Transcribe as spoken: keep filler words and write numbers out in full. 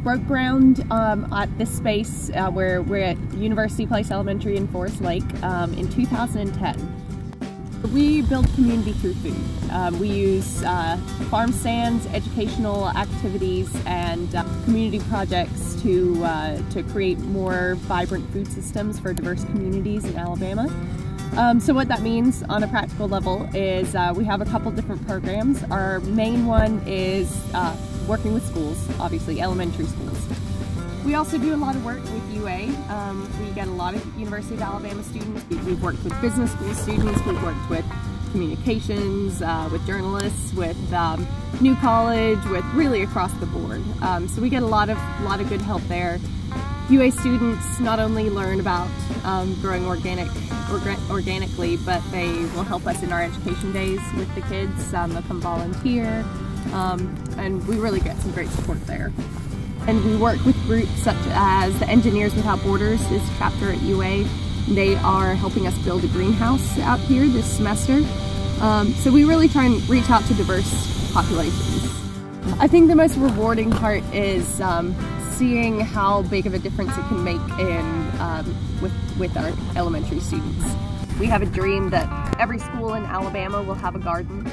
broke ground um, at this space uh, where we're at University Place Elementary in Forest Lake um, in two thousand ten. We build community through food. Um, we use uh, farm stands, educational activities, and uh, community projects to, uh, to create more vibrant food systems for diverse communities in Alabama. Um, so what that means on a practical level is uh, we have a couple different programs. Our main one is uh, working with schools, obviously elementary schools. We also do a lot of work with U A. Um, we get a lot of University of Alabama students. We've worked with business school students, we've worked with communications, uh, with journalists, with um, New College, with really across the board. Um, so we get a lot of, lot of good help there. U A students not only learn about um, growing organic, orga organically, but they will help us in our education days with the kids. Um, they'll come volunteer, um, and we really get some great support there. And we work with groups such as the Engineers Without Borders, this chapter at U A. They are helping us build a greenhouse out here this semester. Um, so we really try and reach out to diverse populations. I think the most rewarding part is um, seeing how big of a difference it can make in um, with, with our elementary students. We have a dream that every school in Alabama will have a garden.